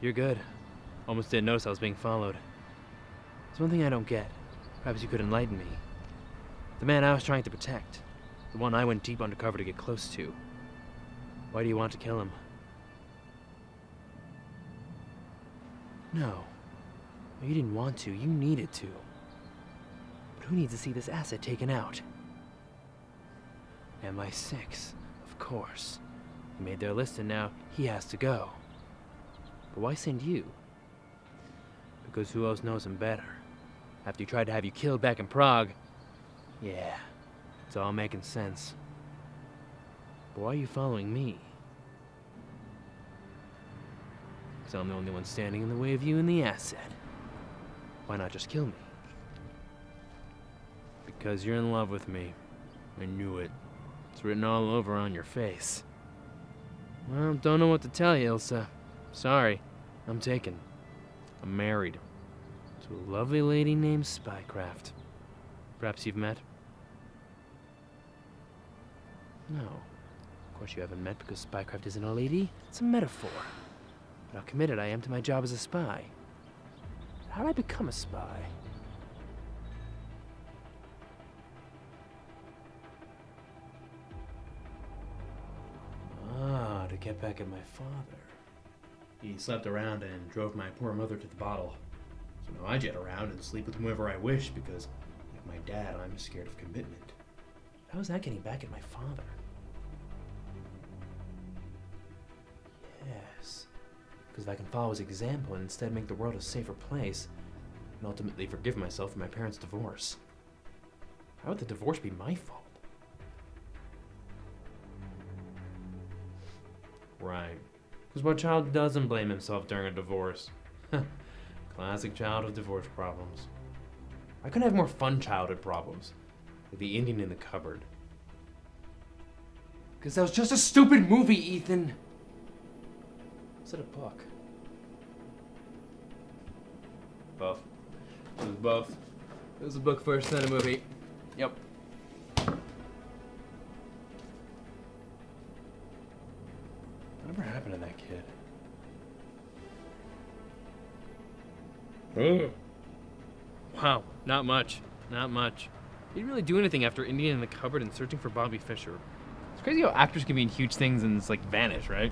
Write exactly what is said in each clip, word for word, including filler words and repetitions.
You're good. Almost didn't notice I was being followed. There's one thing I don't get. Perhaps you could enlighten me. The man I was trying to protect. The one I went deep undercover to get close to. Why do you want to kill him? No. You didn't want to. You needed to. But who needs to see this asset taken out? M I six, of course. He made their list and now he has to go. But why send you? Because who else knows him better? After he tried to have you killed back in Prague. Yeah, it's all making sense. But why are you following me? Because I'm the only one standing in the way of you and the asset. Why not just kill me? Because you're in love with me. I knew it. It's written all over on your face. Well, don't know what to tell you, Ilsa. Sorry, I'm taken. I'm married to a lovely lady named Spycraft. Perhaps you've met? No. Of course you haven't met because Spycraft isn't a lady. It's a metaphor. But how committed I am to my job as a spy. How did I become a spy? Ah, to get back at my father. He slept around and drove my poor mother to the bottle. So now I jet around and sleep with whomever I wish because, like my dad, I'm scared of commitment. How is that getting back at my father? Yes, because if I can follow his example and instead make the world a safer place, and ultimately forgive myself for my parents' divorce. How would the divorce be my fault? Right. Because what child doesn't blame himself during a divorce? Classic child with divorce problems. I could have more fun childhood problems, like the Indian in the Cupboard. Because that was just a stupid movie, Ethan. Is it a book? Both. It was both. It was a book first, then a movie. Yep. Whatever happened to that kid? Oh. Wow, not much. Not much. He didn't really do anything after Indian in the Cupboard and Searching for Bobby Fischer. It's crazy how actors can be in huge things and just like vanish, right?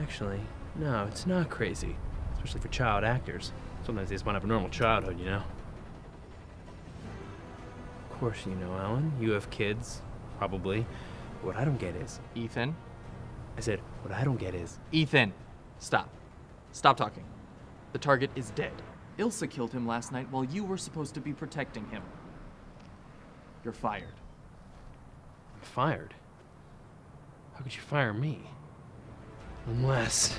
Actually, no, it's not crazy. Especially for child actors. Sometimes they just want to have a normal childhood, you know? Of course you know, Alan. You have kids, probably. What I don't get is... Ethan? I said, what I don't get is... Ethan! Stop. Stop talking. The target is dead. Ilsa killed him last night while you were supposed to be protecting him. You're fired. I'm fired? How could you fire me? Unless...